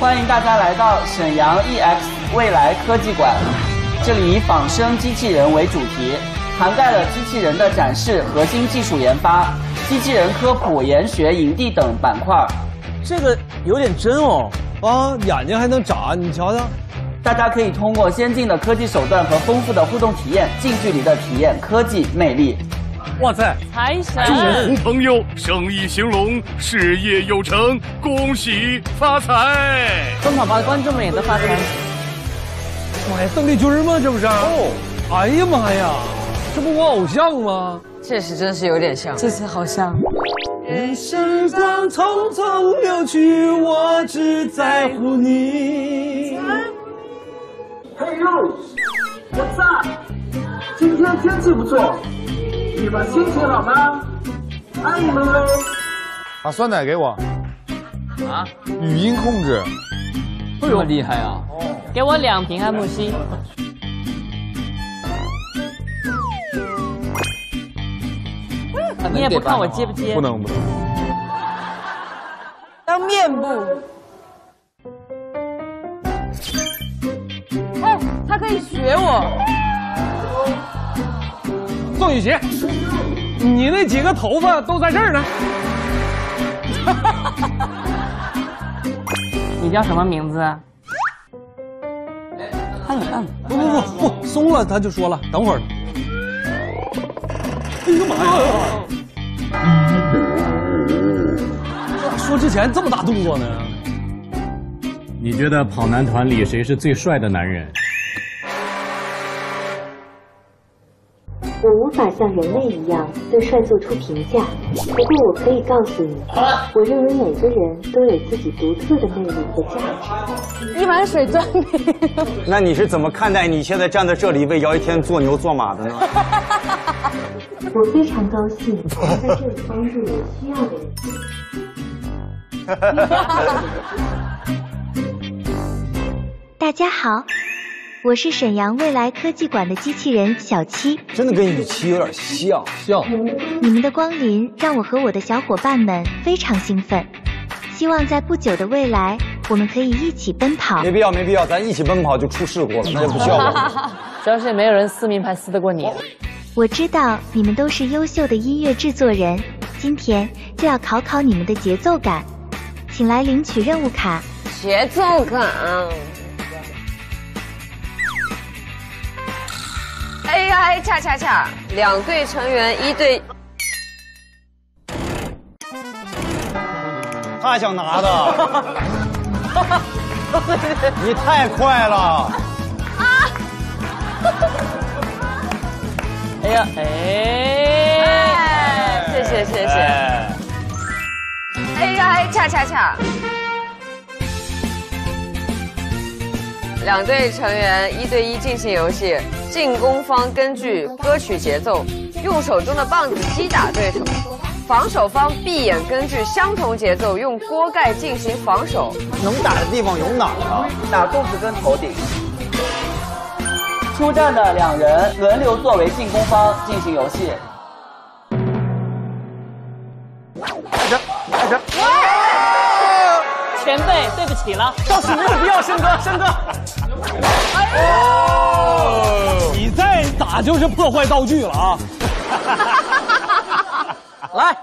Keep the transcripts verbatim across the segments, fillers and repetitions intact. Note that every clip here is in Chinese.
欢迎大家来到沈阳 E X 未来科技馆，这里以仿生机器人为主题，涵盖了机器人的展示、核心技术研发、机器人科普、研学、营地等板块。这个有点真哦，啊，眼睛还能眨，你瞧瞧。大家可以通过先进的科技手段和丰富的互动体验，近距离的体验科技魅力。 哇塞！财神祝福朋友生意兴隆，事业有成，恭喜发财！中宝宝，观众们也能发财。哎，邓丽君吗？这不是？哦，哎呀妈呀，这不我偶像吗？确实，真是有点像。这次好像。人生当匆匆流去，我只在乎你。Hey yo，what's up？ 今天天气不错。 你们心情好吗？爱你们哟！把酸奶给我。啊？语音控制，这么厉害啊！哦，给我两瓶安慕希。你也不看我接不接？不能不能。当面部。哎，他可以学我。 宋雨琦，你那几个头发都在这儿呢。你叫什么名字？按了按了，不不不不，松了他就说了，等会儿。哎呀妈呀！说之前这么大动作呢？你觉得跑男团里谁是最帅的男人？ 我无法像人类一样对帅做出评价，不过我可以告诉你，我认为每个人都有自己独特的魅力和价值。一碗水端平。那你是怎么看待你现在站在这里为姚一天做牛做马的呢？我非常高兴能在这里帮助有需要的人。大家好。 我是沈阳未来科技馆的机器人小七，真的跟雨琦有点像。像你们的光临让我和我的小伙伴们非常兴奋，希望在不久的未来我们可以一起奔跑。没必要，没必要，咱一起奔跑就出事故了，那就不需要了。主要是没有人撕名牌撕得过你。我知道你们都是优秀的音乐制作人，今天就要考考你们的节奏感，请来领取任务卡。节奏感。 A I 恰恰恰，两队成员一队，他想拿的，你太快了！啊！哎呀，哎，谢谢谢谢。A I 恰恰恰，两队成员一对一进行游戏。 进攻方根据歌曲节奏，用手中的棒子击打对手；防守方闭眼根据相同节奏，用锅盖进行防守。能打的地方有哪啊？打肚子跟头顶。出战的两人轮流作为进攻方进行游戏。开始，开始。前辈，对不起了。倒是没有必要，申哥，申哥。哎 你再打就是破坏道具了啊！来，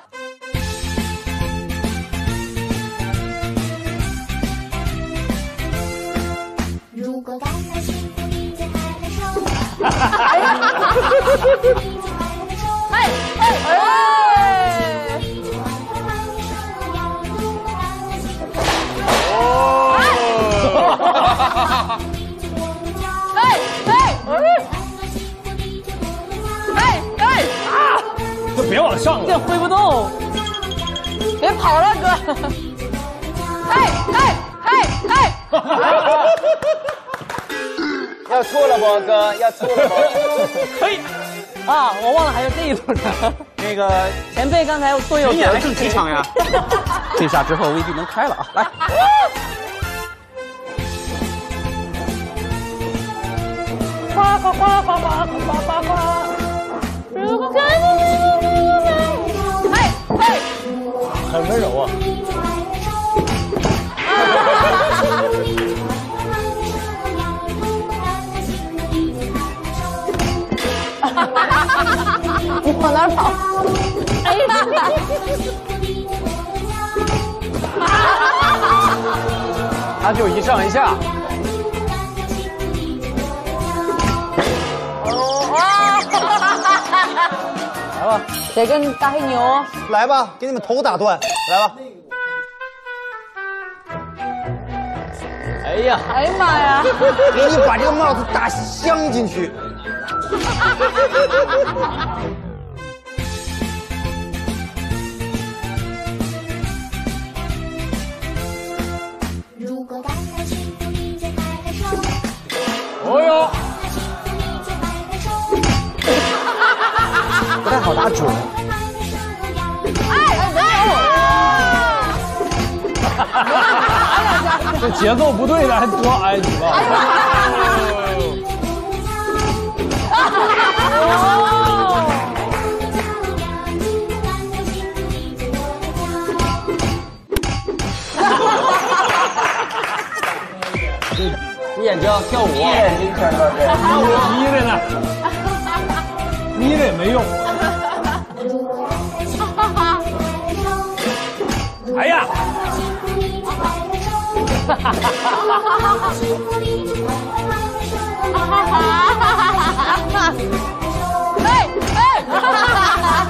如果感到幸福，你就快乐收。哎哎哎！哦！哎哎哎！ 别往上了，这挥不动，别跑了，哥！哎哎哎哎！要错了不，哥？要错了不？可以啊，我忘了还有这一轮呢。那个前辈刚才队友得更气场呀，这下之后未必能开了啊！来，哗哗哗哗哗哗哗哗！如果真的。 很温柔啊！他就一上一下。哦啊！来吧，得跟大黑牛。来吧，给你们头打断，来吧。哎呀！哎呀妈呀！给你把这个帽子打镶进去。 如果打开幸福你就摆摆手，哦哟，幸福你就摆摆手，不太好打准。哎哎哎！这节奏不对的还多挨你吧。 你眼睛跳舞，眼睛跳舞，跳舞眯着呢，眯着也没用。哎呀！哈哈哈哈哈！哎哎！哈哈哈哈哈！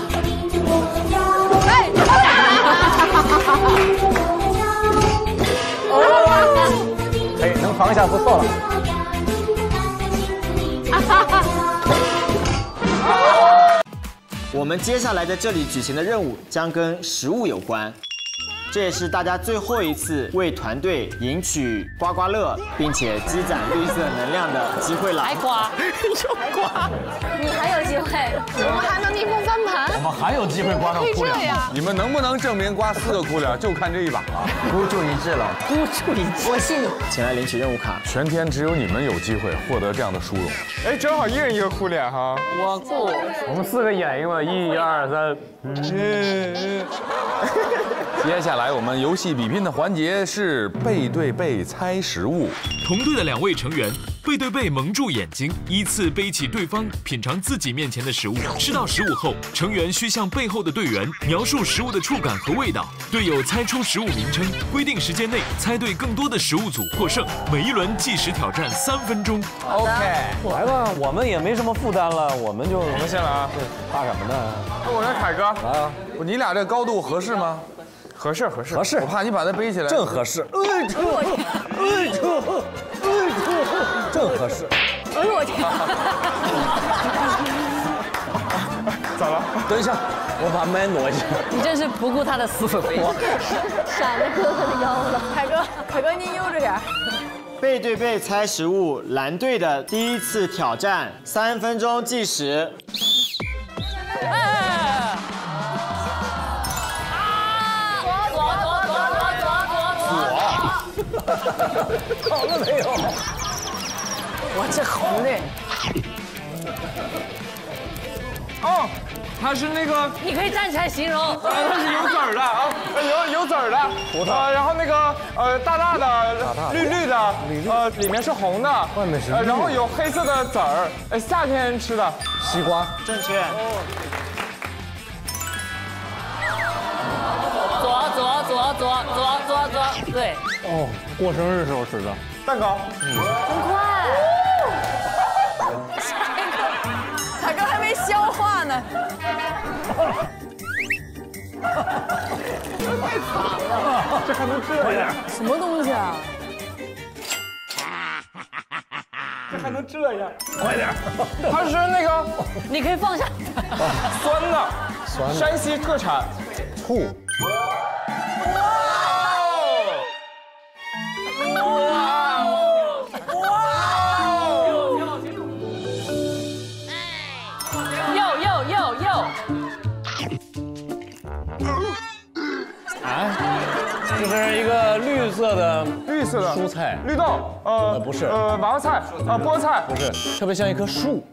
哎！哈哈哈哈哈！ 防一下不错了。我们接下来在这里举行的任务将跟食物有关，这也是大家最后一次为团队赢取刮刮乐，并且积攒绿色能量的机会了。还刮？又刮？你还有机会，我们还能逆风翻盘。我们还有机会刮上哭脸。你们能不能证明刮四个哭脸就看这一把了？孤注一掷了，孤注一掷，我信你。前来领取任务卡，全天只有你们有机会获得这样的殊荣。哎，正好一人一个哭脸哈。我不，我们四个演一个，一二三。嗯。接下来我们游戏比拼的环节是背对背猜食物，同队的两位成员。 背对背蒙住眼睛，依次背起对方品尝自己面前的食物。吃到食物后，成员需向背后的队员描述食物的触感和味道。队友猜出食物名称，规定时间内猜对更多的食物组获胜。每一轮计时挑战三分钟。OK， 来吧，我们也没什么负担了，我们就我们先来啊，怕什么呢？我说凯哥，来啊，你俩这高度合适吗？ 合适合适合适，我怕你把它背起来，正合适。哎呦，哎呦，哎呦，正合适。哎呦我天！咋了？等一下，我把麦挪一下。你真是不顾他的死活，闪着哥哥的腰了。凯哥，凯哥您悠着点。背对背猜食物，蓝队的第一次挑战，三分钟计时。 好了没有？我这红的。哦，它是那个。你可以站起来形容。它是有籽儿的啊，有有籽儿的。葡萄。然后那个呃大大的，绿绿的，呃里面是红的，外面是。然后有黑色的籽儿，呃夏天吃的。西瓜。正确。左左左左左左左，对。 哦，过生日时候吃的蛋糕，嗯，真快！下一个，凯哥还没消化呢，这太惨了，这还能这样？什么东西啊？这还能这样？快点！它是那个，你可以放下，酸的，酸的，山西特产，醋。 就是一个绿色的绿色的蔬菜，绿豆，呃，不是，呃，娃娃菜，啊，菠菜，不是，特别像一棵树，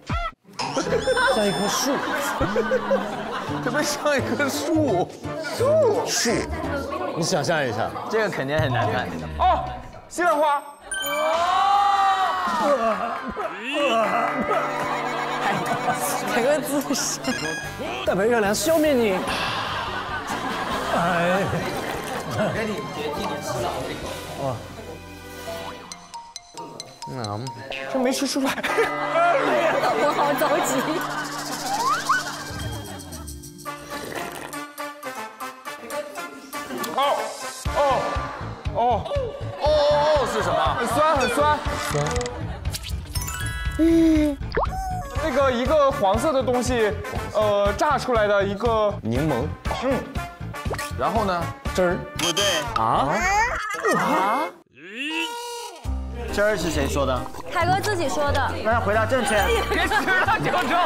像一棵树，特别像一棵树，树树，你想象一下，这个肯定很难看。哦，西兰花。凯哥姿势，代表热量消灭你。哎。 我给你们决定，你吃了我这口。哇！嗯，这没吃出来。我好着急。哦哦哦哦哦是什么？很酸，很酸。酸。嗯。 那个一个黄色的东西，呃，榨出来的一个柠檬，嗯，然后呢，汁儿不对啊啊，汁儿是谁说的？凯哥自己说的。那要回答正确。别吃了，九州，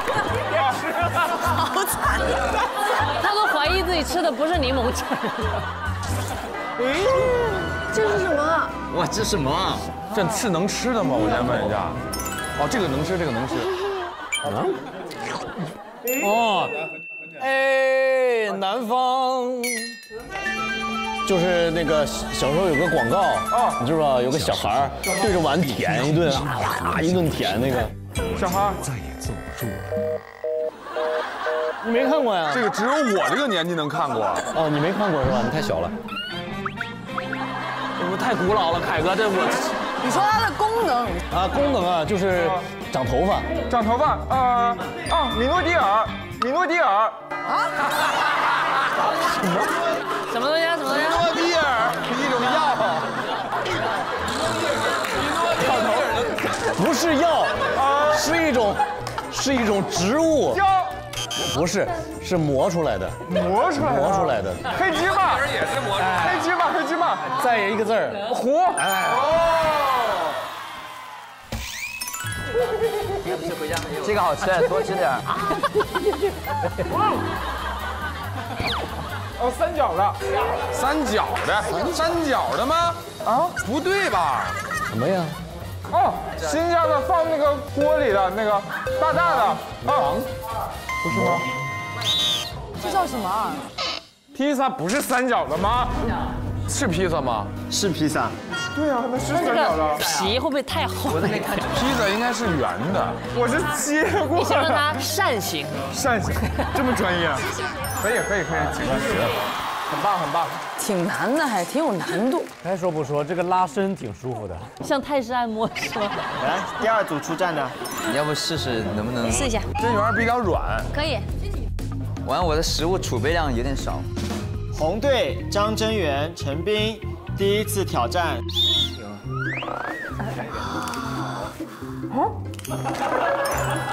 别吃了，好惨。他都怀疑自己吃的不是柠檬汁。哎，这是什么？哇，这是什么？这刺能吃的吗？我先问一下。哦，这个能吃，这个能吃。 啊！哦，哎，南方，就是那个小时候有个广告，啊，你知不知道？有个小孩对着碗舔一顿，啊，一顿舔那个小孩再也坐不住了。你没看过呀？这个只有我这个年纪能看过。哦，你没看过是吧？你太小了。我太古老了，凯哥，这我。 你说它的功能啊，功能啊，就是长头发，长头发啊啊，米诺地尔，米诺地尔啊，什么什么东西啊？什么东西？米诺地尔是一种药，米诺地尔不是药啊，是一种是一种植物，不是是磨出来的，磨出来磨出来的，黑芝麻也是磨出来的，黑芝麻黑芝麻，再一个字儿糊，哎。 这个好吃，多吃点。哦，三角的，三角的，三角的吗？啊，不对吧？什么呀？哦，新疆的放那个锅里的那个大大的啊，不是吗？这叫什么？披萨不是三角的吗？是披萨吗？是披萨。 对啊，那是三角的。皮会不会太厚？披萨应该是圆的。我是切过。你形容它扇形。扇形，这么专业？可以可以可以，请学，很棒很棒。挺难的，还挺有难度。该说不说，这个拉伸挺舒服的，像泰式按摩是吗？来，第二组出战的，你要不试试能不能？试一下。这玩意儿比较软。可以。完，我的食物储备量有点少。红队张真源、陈斌。 第一次挑战，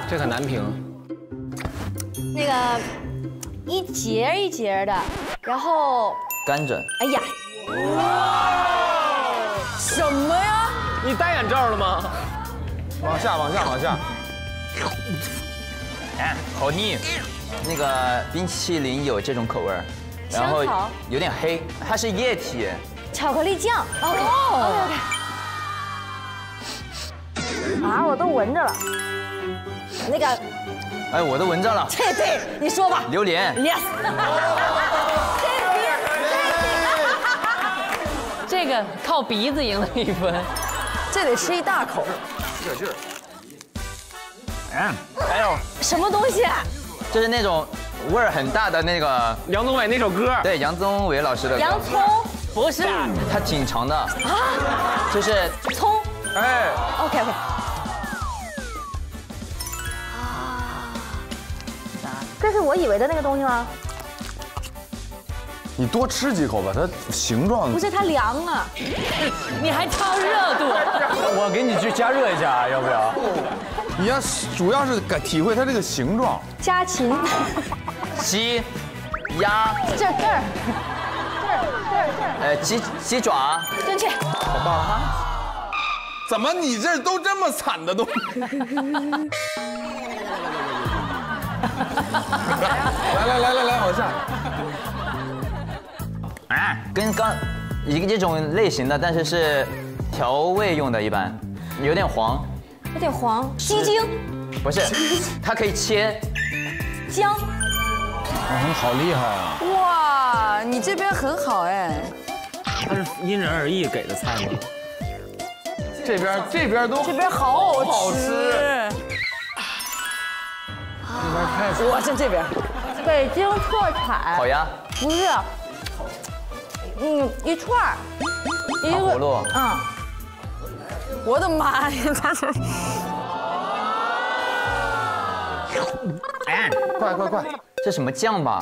这很难评。那个一节一节的，然后干枕。哎呀，什么呀？你戴眼罩了吗？往下，往下，往下。哎，好腻。那个冰淇淋有这种口味，然后有点黑，它是液体。 巧克力酱哦，啊，我都闻着了，那个，哎，我都闻着了，对对，你说吧，榴莲 ，yes， 这个靠鼻子赢了一分，这得吃一大口，劲儿劲儿，嗯，还有什么东西？就是那种味儿很大的那个杨宗纬那首歌，对，杨宗纬老师的洋葱。 不是，它挺长的啊，就是葱，哎 ，OK OK， 啊，这是我以为的那个东西吗？你多吃几口吧，它形状不是它凉啊，你还挑热度，我给你去加热一下，要不要？你要主要是感体会它这个形状。家禽，鸡，鸭，这这儿。 呃，鸡鸡爪，正确，好棒啊！怎么你这都这么惨的都？来来来来来，往下。哎，跟刚一个这种类型的，但是是调味用的，一般有点黄，有点黄，鸡精，不是，它可以切姜。哇，你好厉害啊！哇，你这边很好哎。 它是因人而异给的菜吗？这边这边都这边好好吃，这边太好。我先这边，北京特产烤鸭不是，嗯，一串一个葫芦，嗯，我的妈呀！他是，哎，快快快，这什么酱吧？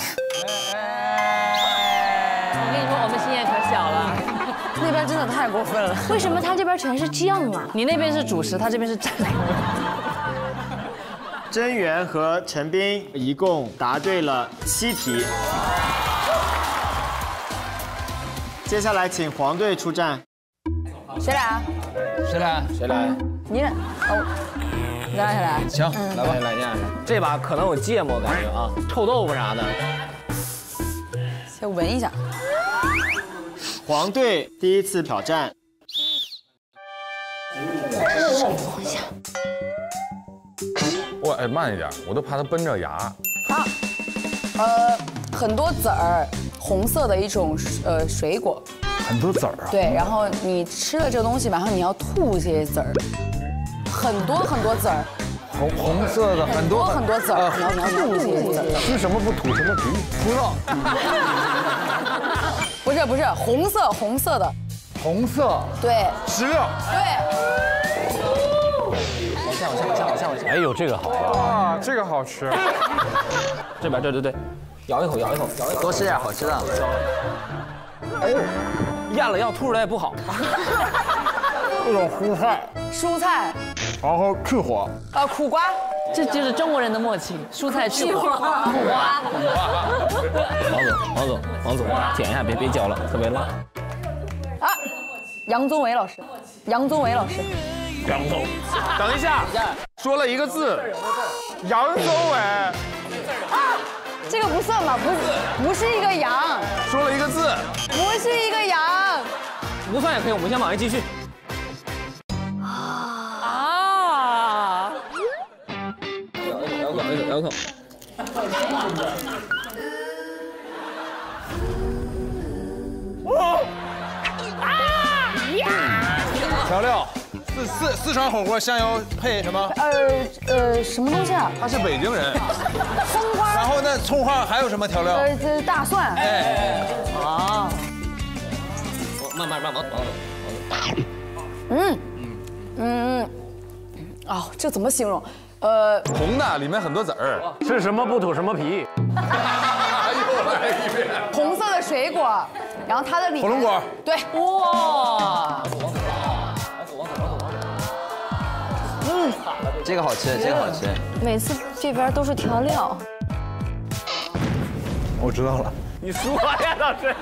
我跟你说，我们心眼可小了，那边真的太过分了。为什么他这边全是酱啊？你那边是主食，他这边是蘸料。 甄媛和陈斌一共答对了七题。接下来请黄队出战。谁来啊？谁来？谁来？你来哦，你让谁来？行，嗯、来吧，来念。这把可能有芥末感觉啊，臭豆腐啥的。先闻一下。黄队第一次挑战。闻一下。 我哎，慢一点，我都怕它崩着牙。好，呃，很多籽儿，红色的一种呃水果。很多籽儿啊。对，然后你吃了这个东西，然后你要吐这些籽儿，很多很多籽儿。红红色的很多很多籽儿，你要你要吐这些籽儿。吃什么不吐什么皮？葡萄。不是不是，红色红色的。红色。对。石榴。对。 哎呦，这个好啊！这个好吃。这边对对对，咬一口，咬一口，咬一口，多吃点好吃的。哎呦，咽了要吐出来也不好。这种蔬菜，蔬菜，然后去火。啊，苦瓜，这就是中国人的默契，蔬菜去火。苦瓜，苦瓜。王总，王总，王总，舔一下，别别嚼了，特别辣。啊，杨宗纬老师，杨宗纬老师。 杨宗，等一下，说了一个字，杨宗纬，啊，这个不算吧？不是，不是一个羊，说了一个字，不是一个羊，不算也可以，我们先往下继续。啊啊！咬一口，咬一口，咬一口，哇！啊呀！调料。 四四四川火锅香油配什么？呃呃，什么东西啊？他是北京人。葱花。然后那葱花还有什么调料？呃，这大蒜。哎。啊。慢慢慢慢慢。嗯嗯嗯。哦，这怎么形容？呃，红的，里面很多籽儿。吃什么不吐什么皮。又来一遍。红色的水果，然后它的里面。火龙果。对。哇。 嗯，这个好吃，这个好吃。每次这边都是调料。我知道了，你说呀，老师。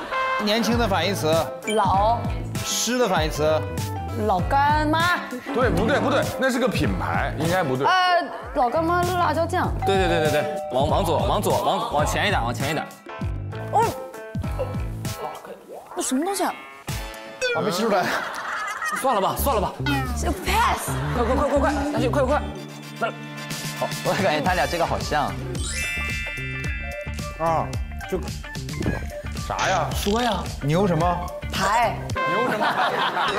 年轻的反义词，老。湿的反义词，老干妈。对，不对，不对，那是个品牌，应该不对。呃，老干妈辣椒酱。对对对对对，往往左，往左，往往前一点，往前一点。哦，那什么东西啊？我没吃出来。 算了吧，算了吧，这 pass， 快快快快快，拿去快快，那好，我感觉他俩这个好像啊，就啥呀？说呀，牛什么排？牛什么排？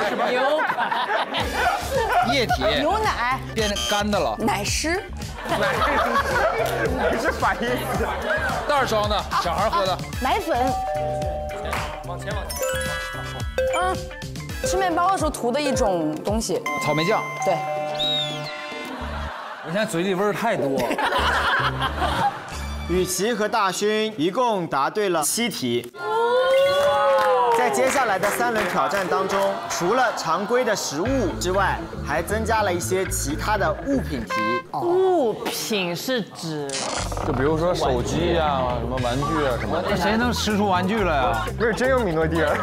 什么牛排？液体？牛奶变干的了？奶湿？奶湿？你是反义词？袋装的，小孩喝的。奶粉。往前往前。嗯。 吃面包的时候涂的一种东西，草莓酱。对，我现在嘴里味儿太多。雨琦和大勋一共答对了七题。在接下来的三轮挑战当中，除了常规的食物之外，还增加了一些其他的物品题。物品是指？就比如说手机啊，什么玩具啊什么的。谁能吃出玩具来呀？不是，真有米诺地尔。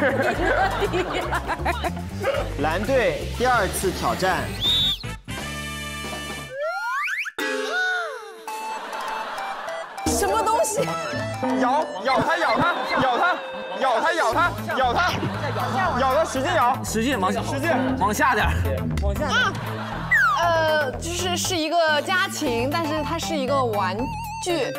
蓝队第二次挑战，什么东西？咬咬它，咬它，咬它，咬它，咬它，咬它，咬它，使劲咬，使劲往使劲往下点，往下。呃，就是是一个家禽，但是它是一个玩具。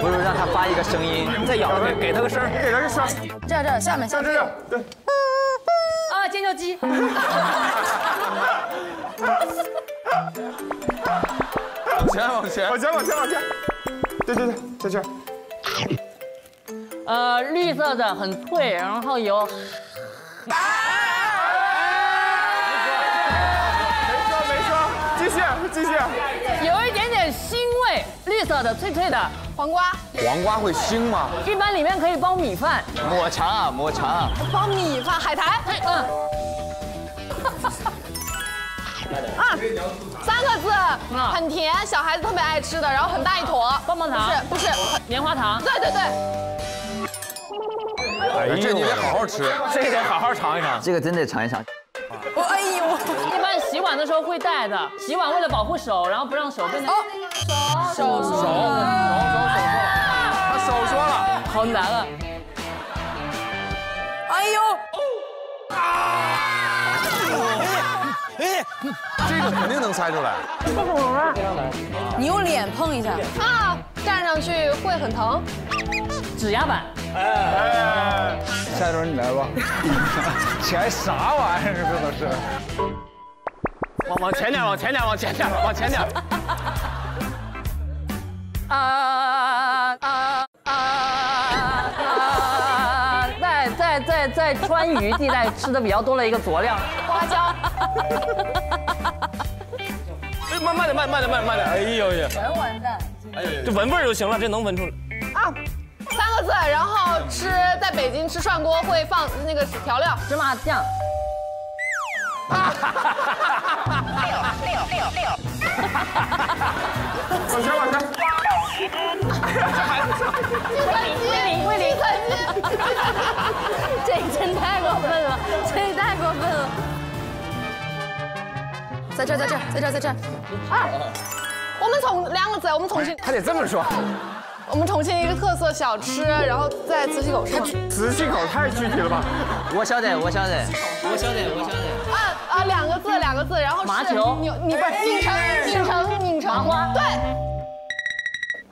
不是让它发一个声音，再咬它，给它个声，给它个声。这样这样，下面下面。对。 啊，尖叫鸡！往前，往前，往前，往前，往前！对对对，在这儿。呃，绿色的很脆，然后有。啊！有一点点腥味，绿色的脆脆的黄瓜。黄瓜会腥吗？一般里面可以包米饭。抹茶，抹茶。包米饭，海苔。嗯。啊，三个字，很甜，小孩子特别爱吃的，然后很大一坨。棒棒糖。不是，不是，棉花糖。对对对。 哎呦，这你得好好吃，这得好好尝一尝，这个真得尝一尝。我哎呦，一般洗碗的时候会带的，洗碗为了保护手，然后不让手变成手手手手手手手，他手说了，好难啊！哎呦，哎，这个肯定能猜出来。这是我吗？你用脸碰一下啊，站上去会很疼。指压板。 哎，下一轮你来吧，前啥玩意儿这都是，往往前点，往前点，往前点，往前点。啊啊啊啊！在在在在川渝地带吃的比较多了一个佐料，花椒。哎，慢慢点，慢慢点，慢慢点。哎呦呦，闻闻的。哎呦，这闻味儿就行了，这能闻出来。啊。 三个字，然后吃，在北京吃涮锅会放那个调料，芝麻酱。六六六六。往前往前。桂林桂林，这真太过分了，这太过分了。在这在这在这在这。啊！我们重两个字，我们重新。还得这么说。 我们重庆一个特色小吃，然后在慈溪口上。慈溪口太具体了吧？我晓得，我晓得，我晓得，我晓得。啊啊，两个字，两个字，然后麻球，你你不是拧成拧成拧成花？对。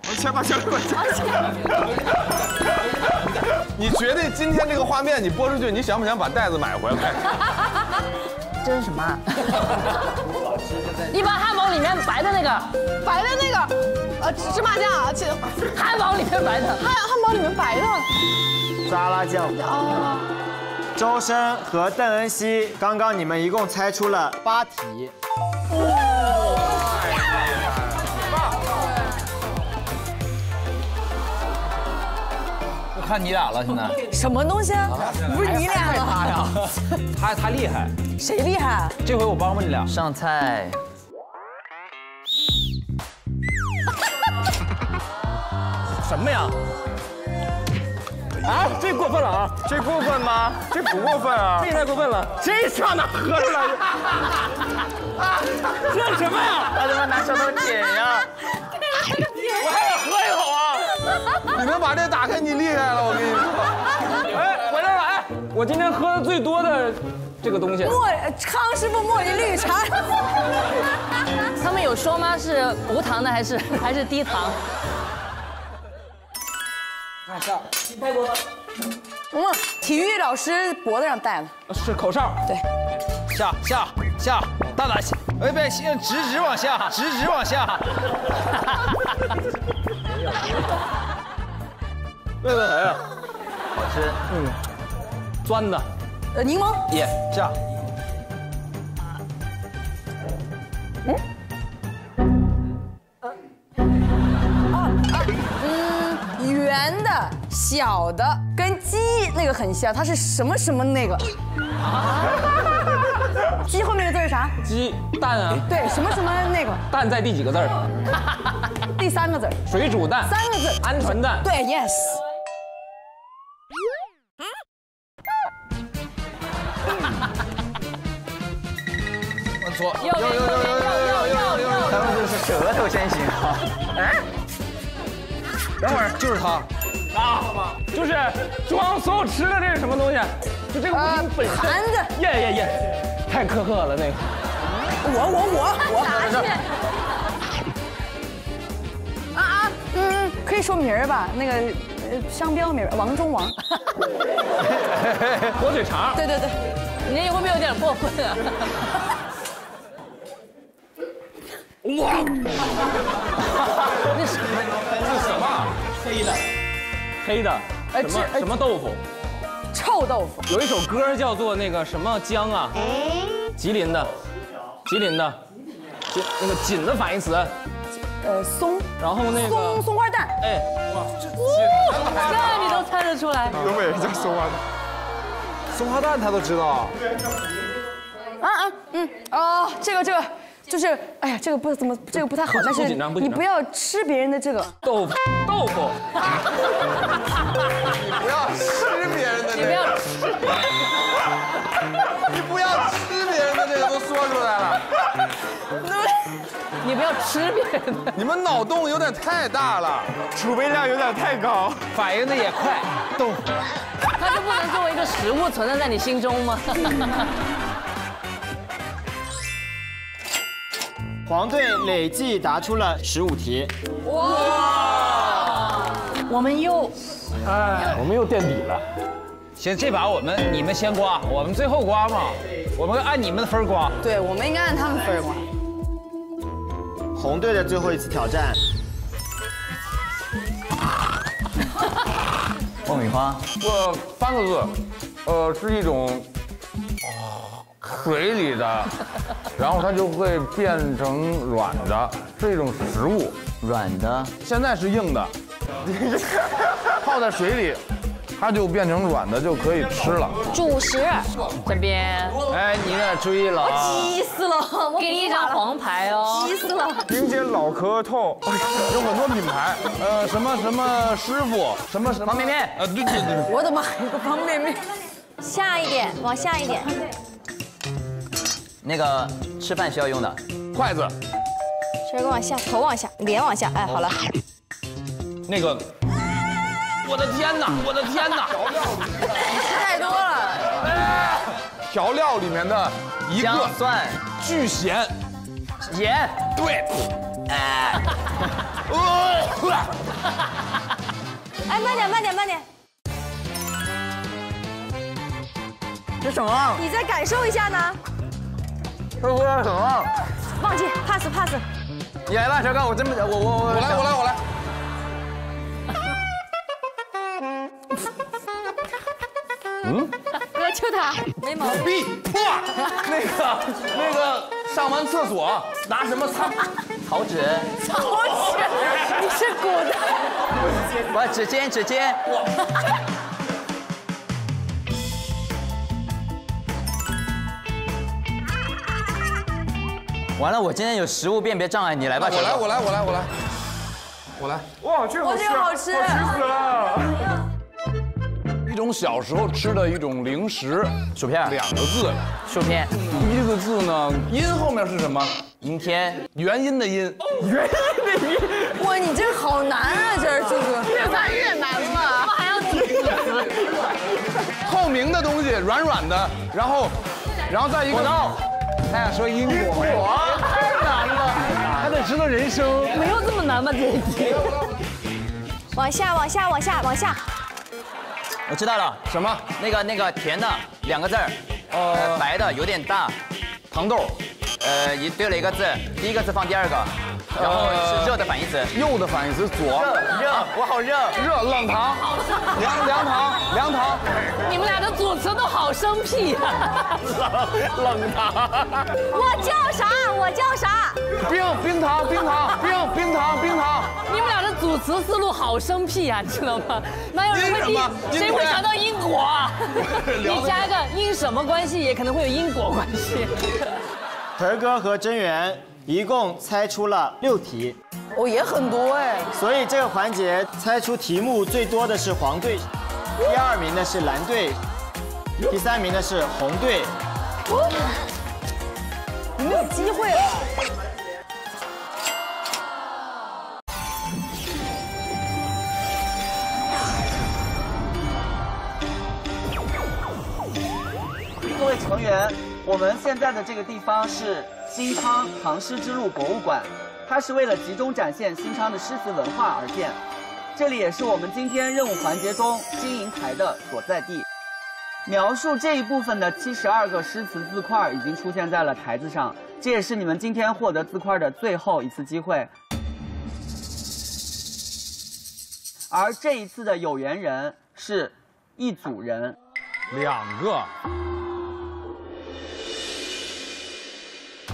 我切吧，切吧，切。你觉得今天这个画面你播出去，你想不想把袋子买回来？这是什么？一般汉堡里面白的那个，白的那个。 呃，芝麻酱，而且汉堡里面白的，汉汉堡里面白的，沙拉酱。哦，周深和邓恩熙，刚刚你们一共猜出了八题。哦，就看你俩了，现在。什么东西啊？不是你俩了。他呀，他他厉害。谁厉害？这回我帮帮你俩。上菜。 什么呀？啊，这过分了啊！这过分吗？这不过分啊！这太过分了！这上哪喝出来的？这什么呀？我他妈拿舌头舔呀！我还想喝一口啊！你们把这打开，你厉害了，我跟你说。哎，我这儿哎，我今天喝的最多的这个东西，茉康师傅茉莉绿茶。他们有说吗？是无糖的还是还是低糖？ 看哨，你带过吗？嗯，体育老师脖子上戴的，是口哨。对，下下下，大胆下，哎别，直直往下，直直往下。为了谁呀？好吃，嗯，酸的，呃，柠檬，耶，下。嗯，啊啊，嗯。 圆的、小的，跟鸡那个很像，它是什么什么那个？啊、鸡后面的字是啥？鸡蛋啊。对，什么什么那个？蛋在第几个字？第三个字。水煮蛋。三个字。鹌鹑蛋。对 ，yes。我左。有有有有有有有。三个字是舌头先行啊。哎。 等会儿就是它，啊，就是装所有吃的这是什么东西？就这个物品本身。盘子。耶耶耶！太苛刻了那个。我我我我。啥去？啊啊，嗯，可以说名儿吧？那个呃，商标名王中王。火腿肠。对对对，你这会不会有点过分啊？哇！那什么？ 黑的，黑的，哎，什么什么豆腐？臭豆腐。有一首歌叫做那个什么江啊，吉林的，吉林的，紧那个紧的反义词，呃松，然后那个松松花蛋，哎，哇，这这你都猜得出来，东北人叫松花蛋，松花蛋他都知道，啊啊嗯哦，这个这个就是，哎呀，这个不怎么这个不太好，但是你不要吃别人的这个豆腐豆腐，你不要吃别人的，你不要吃，你不要吃别人的这个都说出来了。 你不要吃别人的，你们脑洞有点太大了，储备量有点太高，反应的也快。豆腐，它就不能作为一个食物存在在你心中吗？黄队累计答出了十五题。哇！我们又，哎，我们又垫底了。行，这把我们你们先刮，我们最后刮嘛，我们按你们的分刮。对，我们应该按他们分刮。 红队的最后一次挑战，爆米花。我三个字，呃，是一种水里的，然后它就会变成软的，是一种食物。软的，现在是硬的，泡在水里，它就变成软的，就可以吃了。主食，这边，哎，你得注意了啊！我急死了，我给你一张黄牌哦。 迎接老咳痛，有很多品牌，呃，什么什么师傅，什么什么方便面，呃，对对对，我的妈，一个方便面，下一点，往下一点，那个吃饭需要用的筷子，舌根往下，头往下，脸往下，哎，好了，那个，我的天哪，我的天哪，吃太多了，调料里面的一个蒜，巨咸。 盐对，哎，哎，慢点，慢点，慢点，这什么？你再感受一下呢？这是什么？忘记 ，pass pass。你来吧，小刚，我真没，我我我我来我来我来。嗯？我就他，没毛病。B， 那个那个。 上完厕所拿什么擦？草纸。草纸，你是古代？我指尖，指尖。我。完了，我今天有食物辨别障碍，你来吧。我来，我来，我来，我来，我来。哇，这好吃，好吃死了！ 一种小时候吃的一种零食，薯片，两个字，薯片。第一个字呢，音后面是什么？阴天，元音的音，元音的音。哇，你这好难啊，这这个越发越难了。我还要提示。透明的东西，软软的，然后，然后再一个。哎呀，说因果，太难了，还得知道人生。没有这么难吧，这一题？往下，往下，往下，往下。 我知道了，什么？那个那个甜的两个字儿，呃，白的有点大，糖豆，呃，一对了一个字，第一个字放第二个，然后是热的反义词，右的反义词左，热，我好热，热冷糖，凉凉糖，凉糖，你们俩的组词都好生僻呀，冷冷糖，我叫啥？我叫啥？冰冰糖冰糖冰冰糖冰糖，你们俩的组词思路好生僻呀，知道吗？哪有人会听？谁会想到因果啊？你加一个因什么关系，也可能会有因果关系。腾哥和真源一共猜出了六题，哦，也很多哎。所以这个环节猜出题目最多的是黄队，第二名的是蓝队，第三名的是红队。没有机会了。 各位成员，我们现在的这个地方是新昌唐诗之路博物馆，它是为了集中展现新昌的诗词文化而建。这里也是我们今天任务环节中金银台的所在地。描述这一部分的七十二个诗词字块已经出现在了台子上，这也是你们今天获得字块的最后一次机会。而这一次的有缘人是一组人，两个。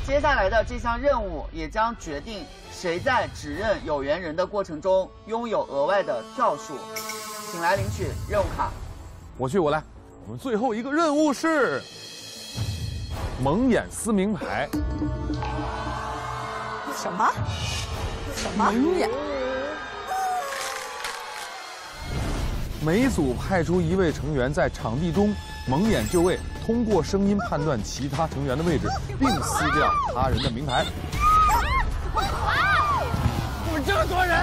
接下来的这项任务也将决定谁在指认有缘人的过程中拥有额外的票数。请来领取任务卡。我去，我来。我们最后一个任务是蒙眼撕名牌。什么？什么？蒙眼。每组派出一位成员在场地中蒙眼就位。 通过声音判断其他成员的位置，并撕掉他人的名牌。我们这么多人，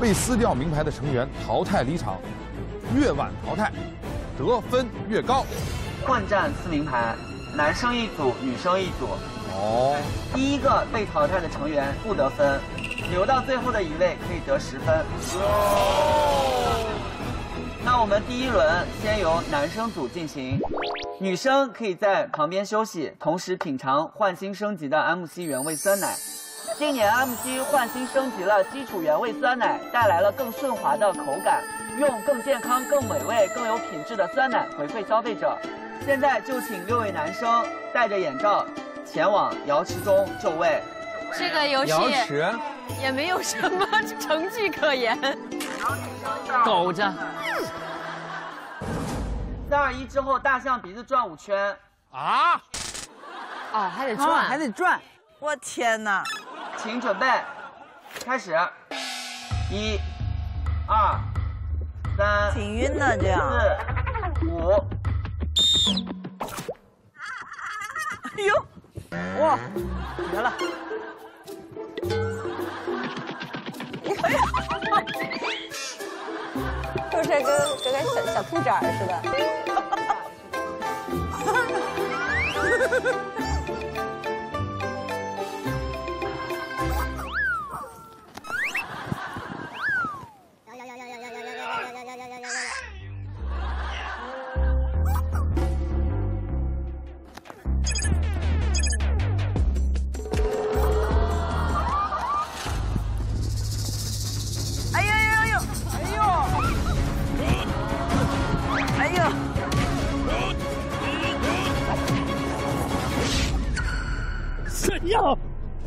被撕掉名牌的成员淘汰离场，越晚淘汰，得分越高。混战撕名牌，男生一组，女生一组。哦，第一个被淘汰的成员不得分。 留到最后的一位可以得十分。那我们第一轮先由男生组进行，女生可以在旁边休息，同时品尝换新升级的安慕希原味酸奶。今年安慕希换新升级了基础原味酸奶，带来了更顺滑的口感，用更健康、更美味、更有品质的酸奶回馈消费者。现在就请六位男生戴着眼罩前往瑶池中就位。 这个游戏也没有什么成绩可言，苟着。三二一之后，大象鼻子转五圈。啊！哦，还得转，啊、还得转。我天哪！请准备，开始。一、二、三。挺晕的这样。四、五。哎呦！哇，绝了！ 就是跟跟跟小小兔崽儿似的。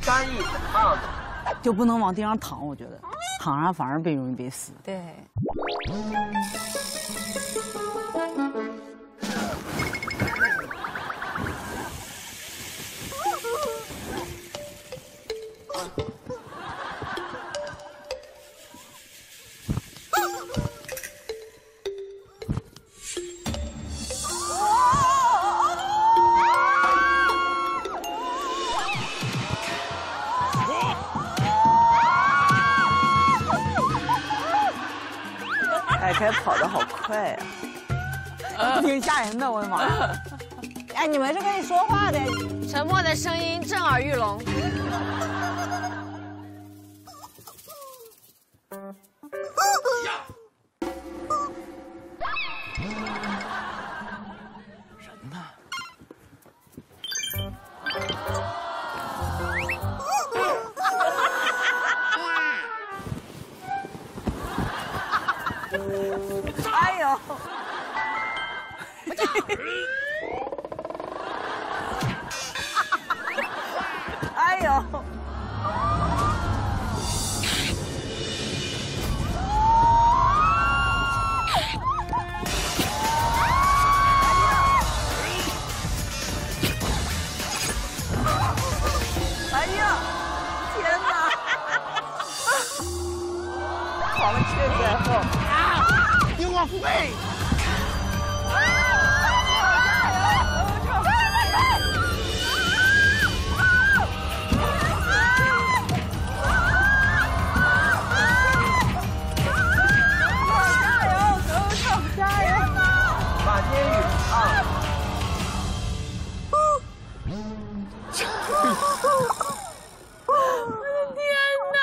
三一二，就不能往地上躺，我觉得躺上反而被容易被撕。对。还跑得好快呀、啊，挺吓人的，我的妈！哎，你们是跟你说话的，沉默的声音震耳欲聋。人呢？哎呦！哎呦！哎呀！天哪！黄雀在后。 我会。加油！加油！马天宇啊！我的天哪，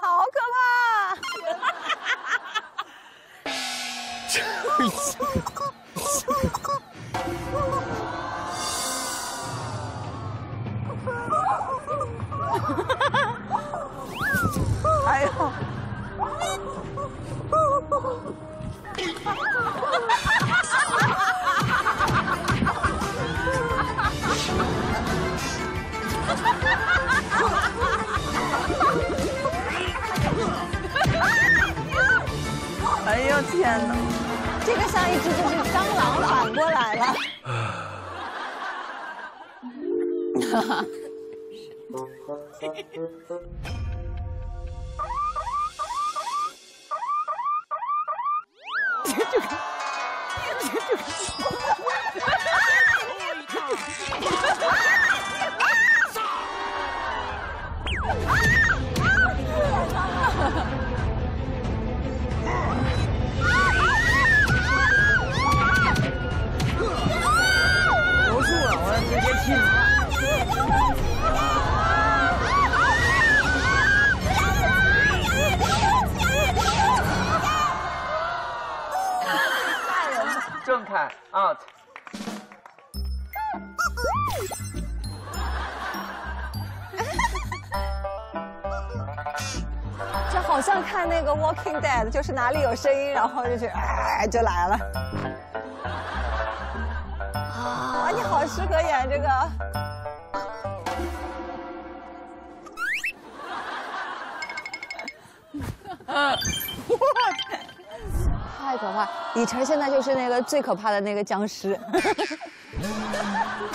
好可怕！ 哎呦！天哪，这个像一只就是蟑螂反过来了。哈哈。郑恺 out。这好像看那个《Walking Dead》，就是哪里有声音，然后就去哎就来了。啊，你好适合演这个。 太可怕！李晨现在就是那个最可怕的那个僵尸。突然是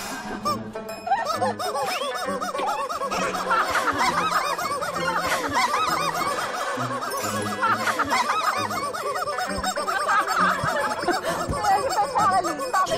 被炸了铃铛的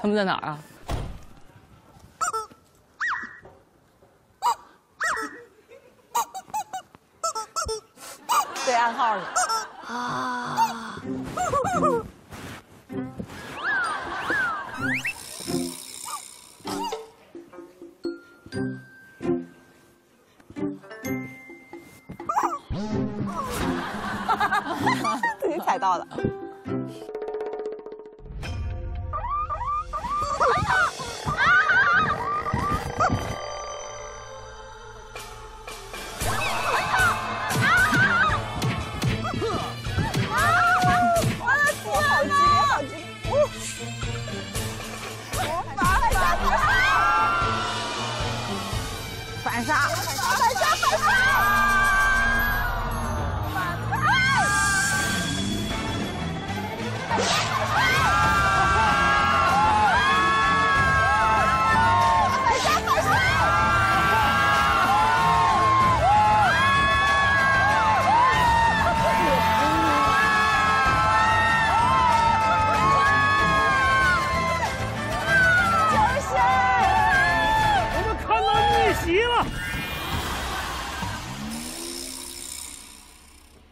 他们在哪儿啊？ 对暗号呢？啊！自己踩到了。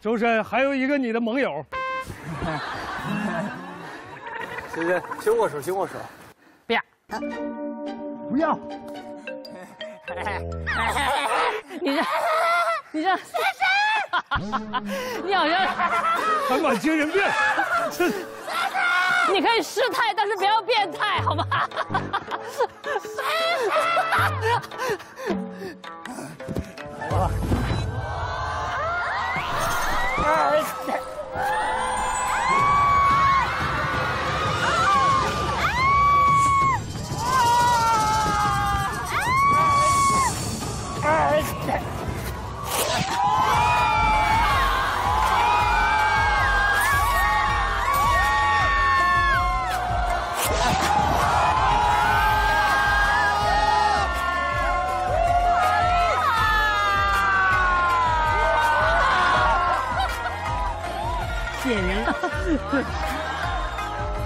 周深，还有一个你的盟友。深深，请握手，请握手。不要，不要。你这，你这，深深，你好像还蛮精神病。深深，你可以失态，但是不要变态，好吗？深深，好吧。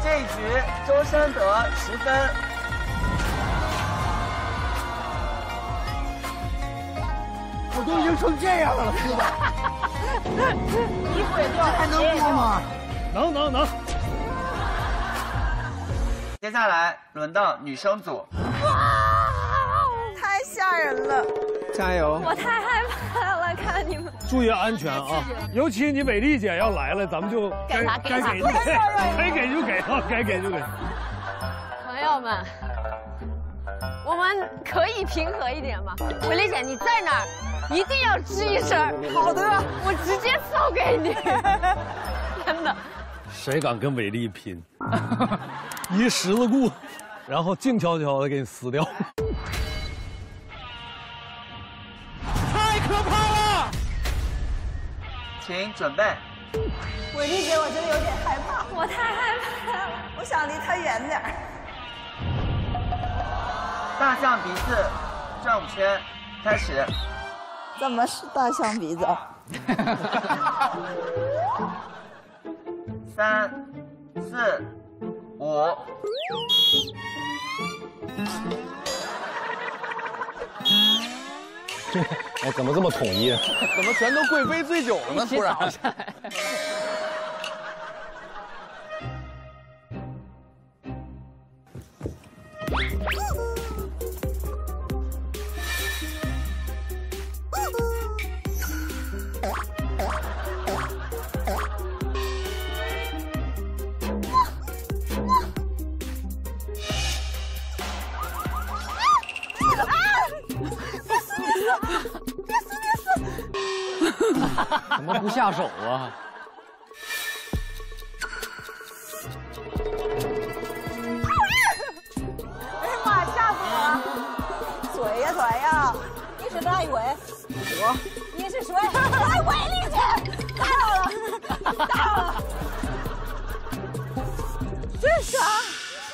这局周深得十分。我都已经成这样了，是吧？衣服也掉了，还能播吗？能能能。接下来轮到女生组。哇，太吓人了！加油！我太害怕了，看。看你们，注意安全啊！尤其你美丽姐要来了，咱们就该该给就给，该给就给啊，该给就给。朋友们，我们可以平和一点吗？美丽姐，你在哪儿？一定要吱一声。好的，我直接送给你。真的。谁敢跟美丽拼？一十字固，然后静悄悄的给你撕掉。 可怕了！请准备。伟丽姐，我真的有点害怕，我太害怕了，我想离她远点儿。大象鼻子转五圈，开始。怎么是大象鼻子？三、四、五。我怎么这么统一？怎么全都贵妃醉酒了呢？突然。怎么不下手啊？哎呀妈，吓死我了！水呀水呀，你是大鬼，我你是谁？哎，伟丽姐，打扰了，打扰了。这是啥？是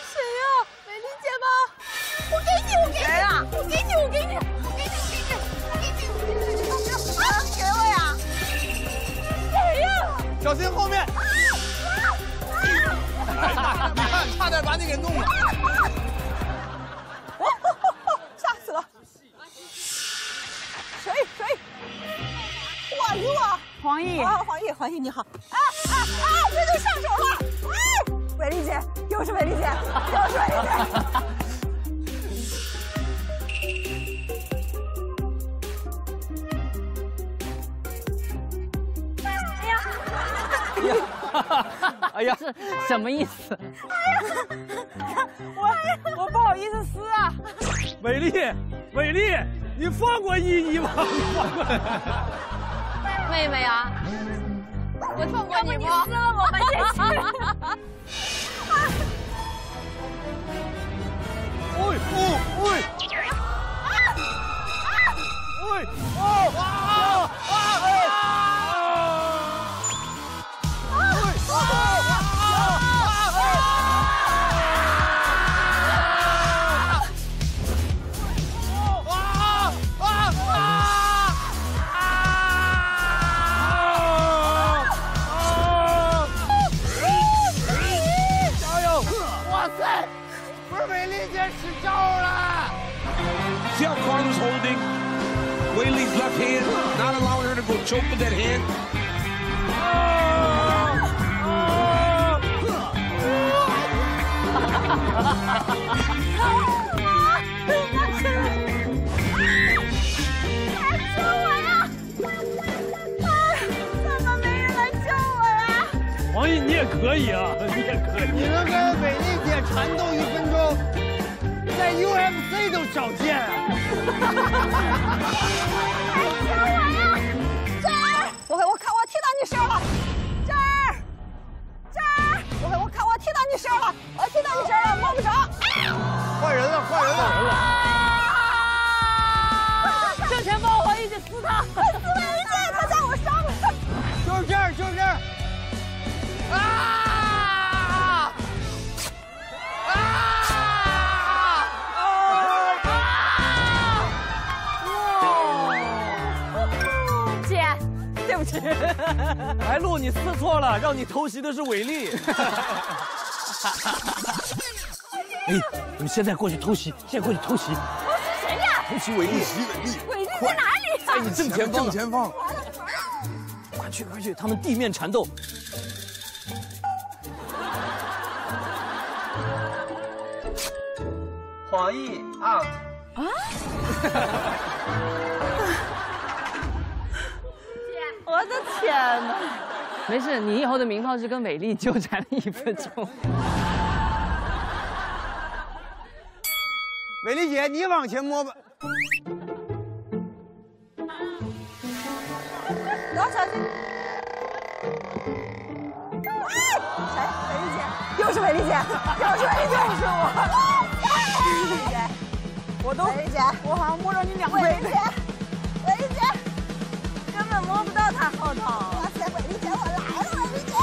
谁呀？伟丽姐吗？我给你，我给你，我给你，我给你。 小心后面！你看，差点把你给弄了，吓死了！谁谁？我是我，黄奕啊，黄奕，黄奕你好！啊啊啊！这就上手了！哎，伟丽姐，又是伟丽姐，又是伟丽姐。 哎呀，是什么意思？哎呀，我我不好意思撕啊！美丽，美丽，你放过依依吧，你放过妹妹啊！我放过你不？要不你撕了我们这是。喂喂喂！啊啊！喂哦啊啊！ Whaley's left hand, not allowing her to go choke with that hand. U F C 都少见啊！这儿，我我看我踢到你身了，这儿，这儿，我我看我踢到你身了，我踢到你身了，摸不着。换人了，换人了，换人了！这拳把我黄奕给撕他，撕完一剑他在我上面。就是这儿，就是这儿。啊！ 白鹿，你撕错了，让你偷袭的是伟丽。哎，你们现在过去偷袭，现在过去偷袭。偷袭谁呀？偷袭伟丽，伟丽，伟丽在哪里？在你正前方，正前方。快去，快去，他们地面缠斗。黄奕 out。啊？天哪！没事，你以后的名号是跟美丽纠缠了一分钟。美丽姐，你往前摸吧。老小心！哎，美丽姐，又是美丽姐，又是美丽姐，又是我。美丽姐，我都美丽姐，我好像摸着你两回。美丽姐，美丽姐，根本摸不到她后头。哇塞，美丽姐，我来了，美丽姐，我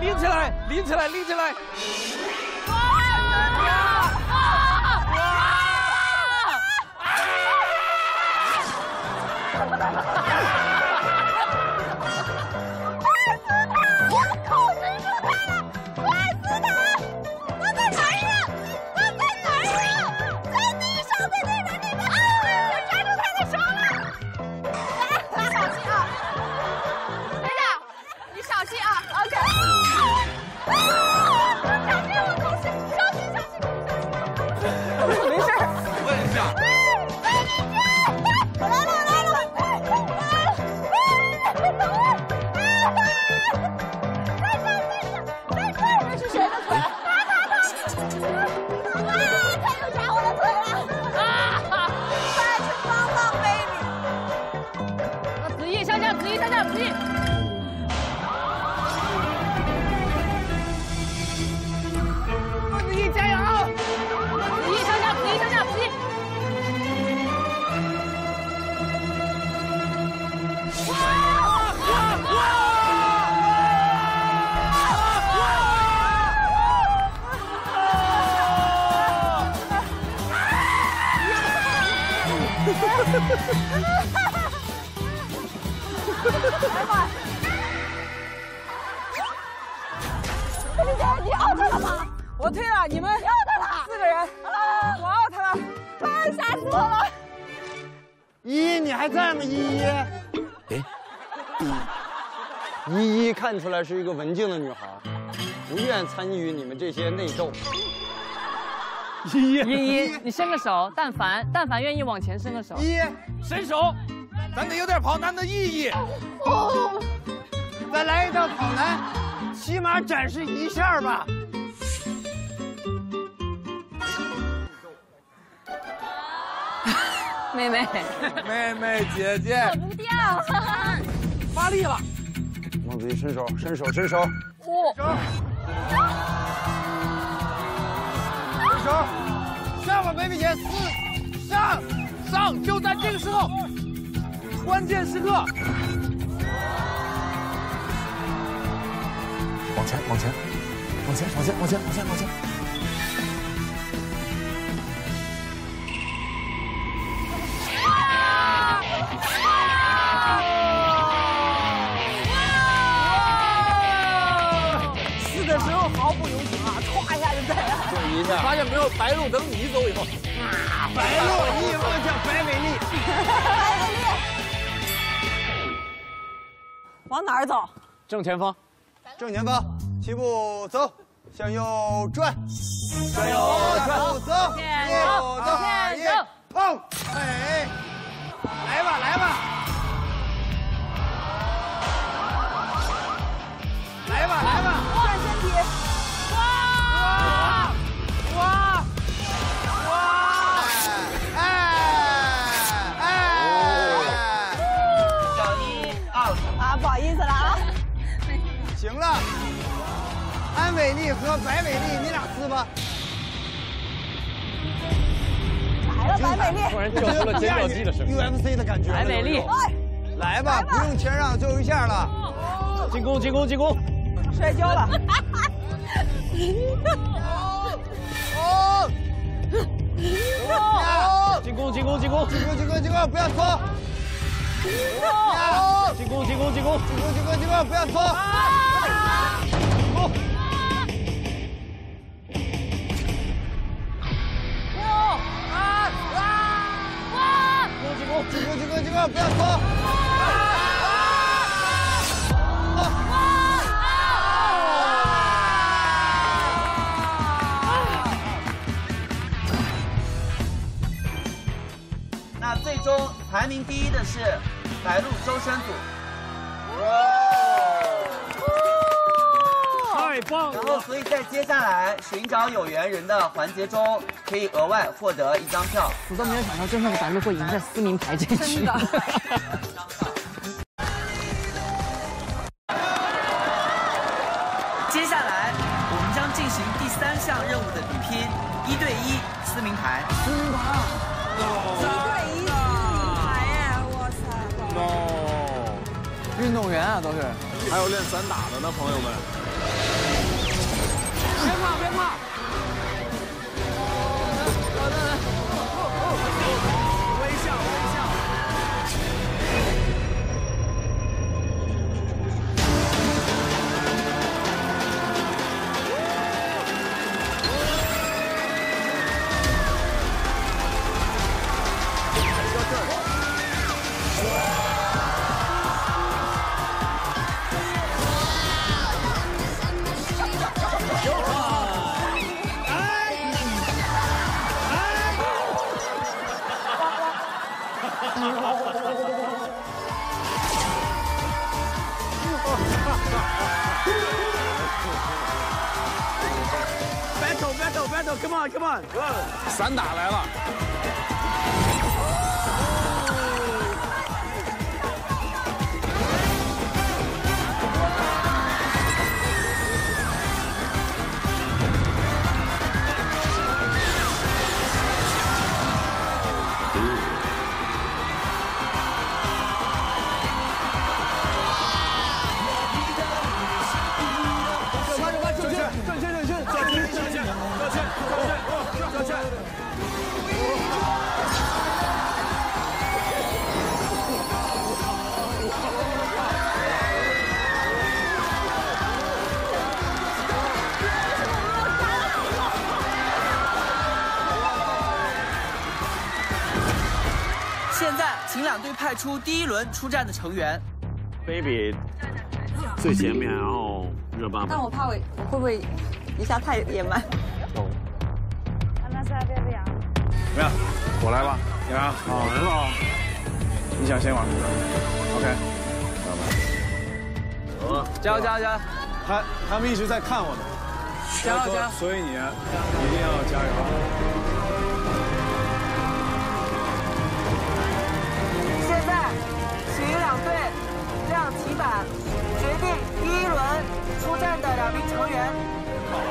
拎起来，拎起来，拎起来！哇！哇！我口水出来了！快死他！我在哪儿呢？我在哪儿呢？在地上，在那边，那边！哎，我抓住他的手了！来，你小心啊！队长，你小心啊 ！OK。 美丽姐，你 out 了吗？我退了，你们 out 了，四个人，啊，我 out 了，哎，吓死我了！依依，你还在吗？依依，哎，依依看出来是一个文静的女孩，不愿参与你们这些内斗。 依依，依依，你伸个手，但凡但凡愿意往前伸个手。依依，伸手，咱得有点跑男的意义。哦，咱来一道跑男，起码展示一下吧。妹妹，妹妹姐姐，我不掉了，发力了。孟子怡，伸手，伸手，伸手。哦。 手上吧，美美姐，四上上，就在这个时候，关键时刻，往前，往前，往前，往前，往前，往前，往前。啊啊啊！是的时候毫不留情啊，歘一下就带了。 发现没有，白鹿等你走以后，啊，白鹿，你以后叫白美丽。白美丽，往哪儿走？正前方，正前方，齐步走，向右转，向右转，走，走，走，碰，哎，来吧，来吧，来吧，来吧，转身体。 行了，安美丽和白美丽，你俩撕吧。来了，白美丽，突然叫出了尖叫鸡的声音 ，U F C 的感觉。白美丽，来吧，不用谦让，最后一下了。进攻，进攻，进攻！摔跤了。哦，进攻进攻进攻进攻进攻进攻！不要拖！进攻进攻进攻进攻进攻进攻！不要拖！进攻！六啊啊！哇！进攻进攻进攻进攻！不要拖！ 最终排名第一的是白鹿周深组，哇，太棒了！然后，所以在接下来寻找有缘人的环节中，可以额外获得一张票。我都没有想到最后的白鹿会赢在四名牌这一区。接下来我们将进行第三项任务的比拼，一对一撕名牌。撕名牌。 no， 运动员啊都是，还有练散打的呢，朋友们。别怕，别怕。微笑，微笑。Come on, come on！ 散打来了！转吧，转吧，转圈，转圈，转圈，转圈，转圈，转圈。 现在，请两队派出第一轮出战的成员。baby 最前面，然后热巴。但我怕我我会不会一下太野蛮？ 怎么样？我来吧，你看，好，很好。你想先玩 ？OK， 好吧。加油加油加油！他他们一直在看我们，加油加油！所以你一定要加油。现在，请两队亮棋板，决定第一轮出战的两名成员。好吧。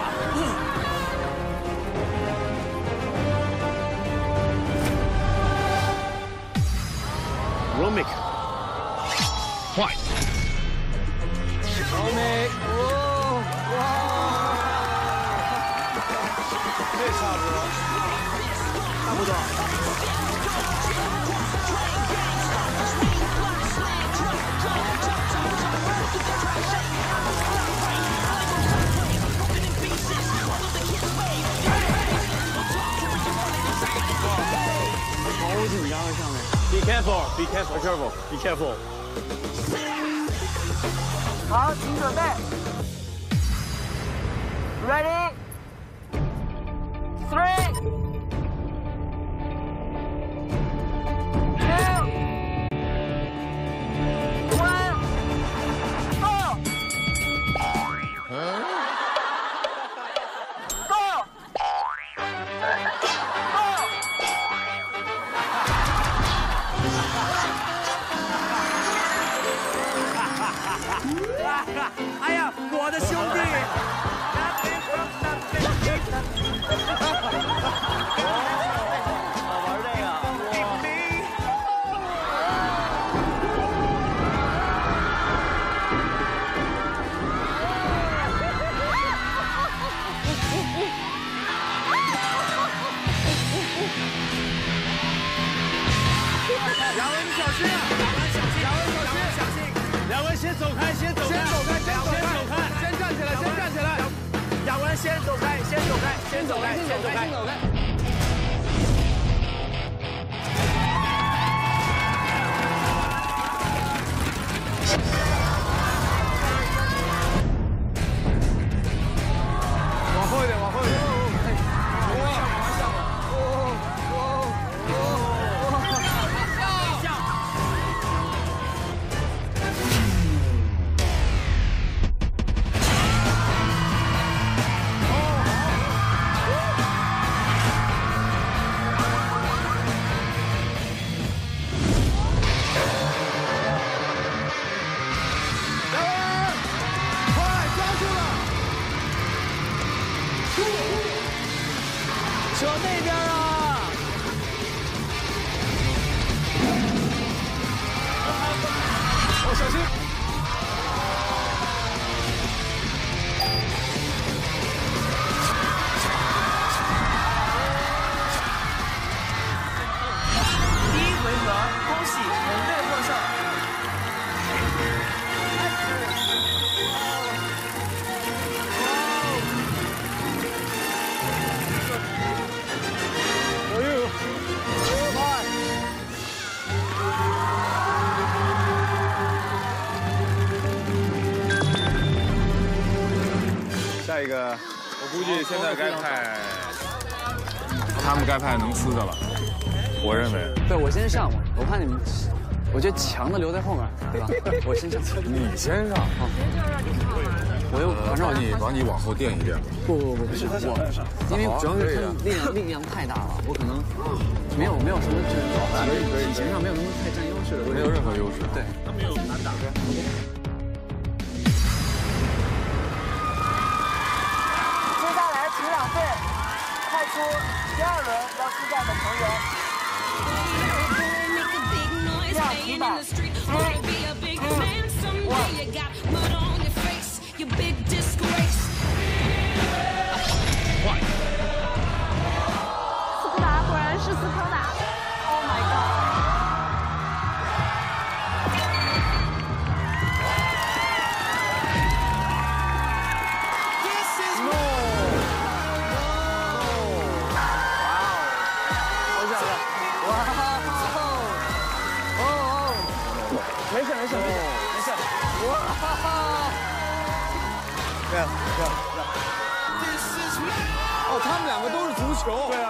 Romic, white. Romic, whoa, wow. 这差不多，差不多。好紧张啊，上面。 Be careful! Be careful! Be careful! Be careful! 好，请准备。Ready? Three, two, one, go! Go! 哎呀，我的兄弟！好玩这个！先走开，先走开，先走开，先走开，先站起来，先站起来。雅文，先走开，先走开，先走开，先走开，先走开。往后一点，往后一点。扯那边啊！哦，小心！第一回合，恭喜红队获胜。下一个，我估计现在该派他们该派能撕的了，我认为。对，我先上吧，我怕你们，我觉得强的留在后面，对吧？我先上。你先上。啊，我又反正你把你往后垫一垫。不不不，不是我，因为主要是力量力量太大了，我可能没有没有什么就是体型上没有什么太占优势的，没有任何优势。对，他没有难打开。 对，派出第二轮要出战的成员，第二题板斯科达果然是斯科达 ，Oh my god！ This is more。 没事没事没事没事，哇！对啊对啊对啊！哦，他们两个都是足球。对啊。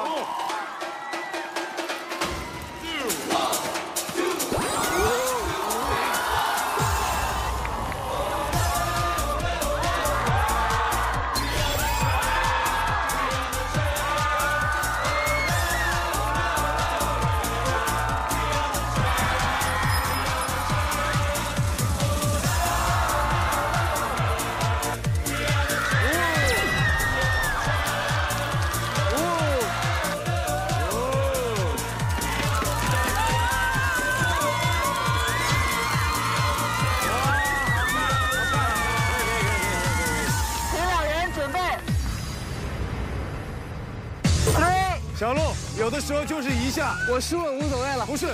小鹿有的时候就是一下，我输了无所谓了。不是，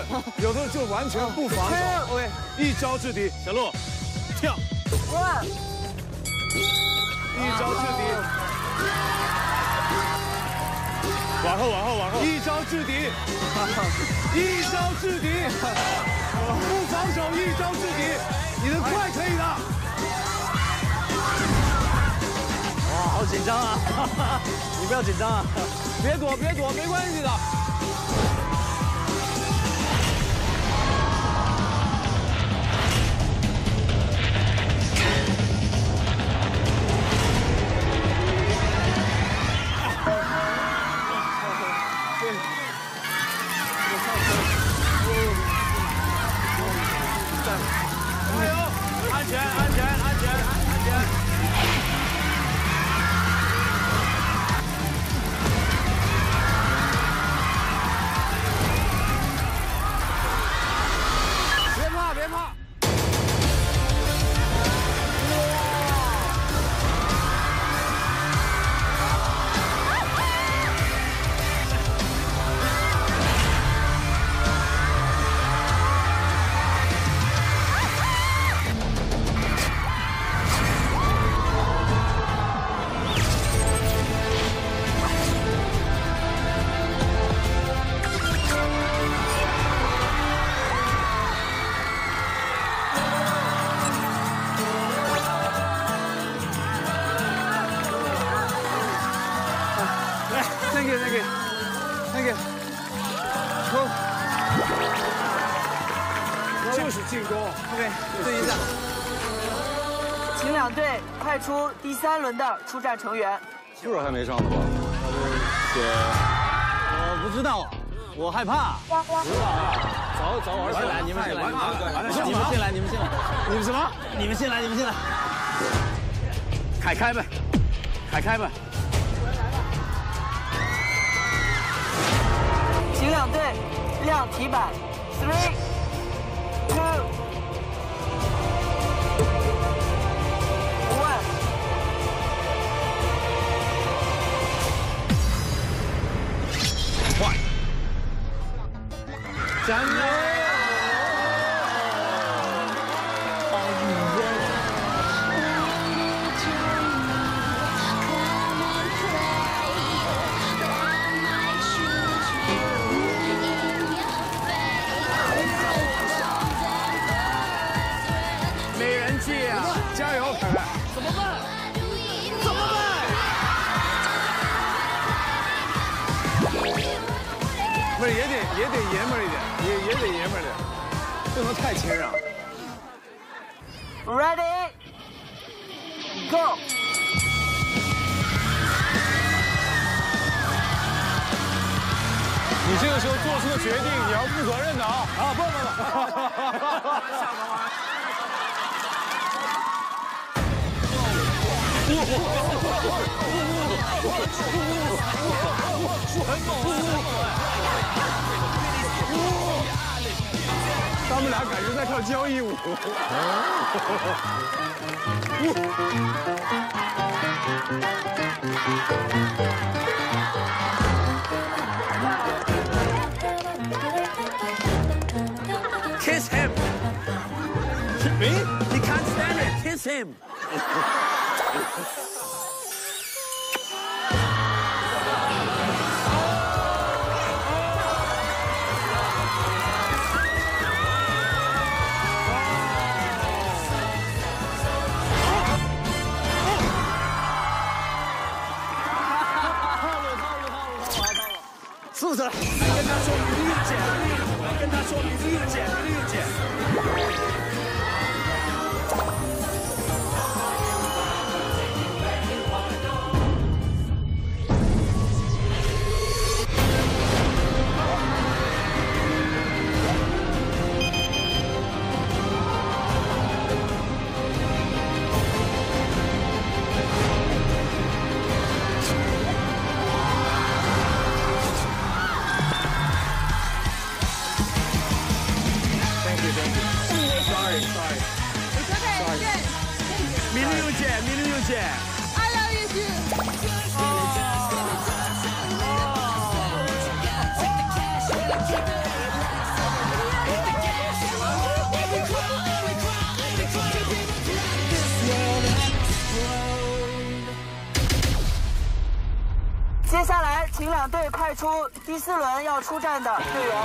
有的就完全不防守，哦、一招制敌。小鹿，跳，哇，一招制敌，往后往后往后，一招制敌，一招制敌，不防守一招制敌，你的快可以的。哇，好紧张啊！你不要紧张啊！ 别躲，别躲，没关系的。加油！安全，安全，安全，安全。就是进攻。OK， 对一下。请两队派出第三轮的出战成员。秀儿还没上呢吧？我不知道，我害怕。走走，我先来，你们先来，你们先来，你们先来，你们什么？你们先来，你们先来。凯开呗，凯开呗。 请两队亮题板 ，three two one。快！加油！加油，凯凯！怎么办？怎么办？不是也得也得爷们儿一点，也也得爷们儿点，不能太亲热。Ready, go. 你这个时候做出的决定，你要负责任的啊！啊，不不不。 他们俩感觉在跳交谊舞。Kiss him. Me? He can't stand it. Kiss him. 来跟他说你理解，来跟他说你理解，理解。接下来，请两队派出第四轮要出战的队员。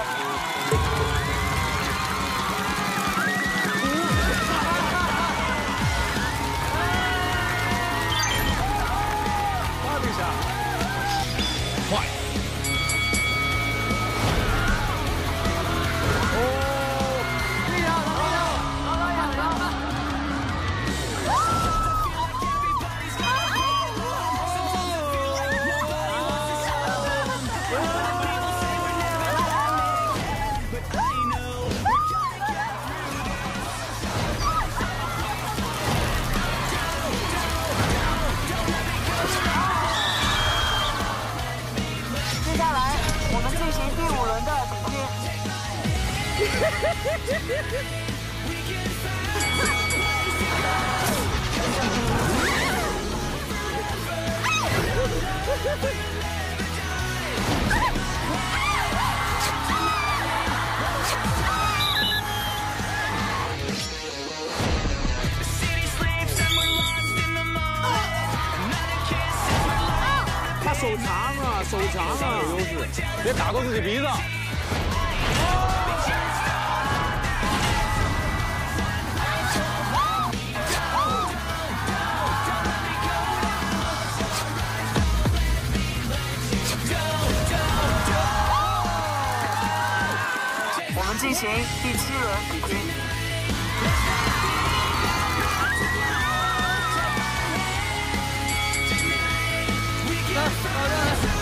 他手长啊，手长啊，有优势，别打到自己鼻子。 进行第七轮已经。好的。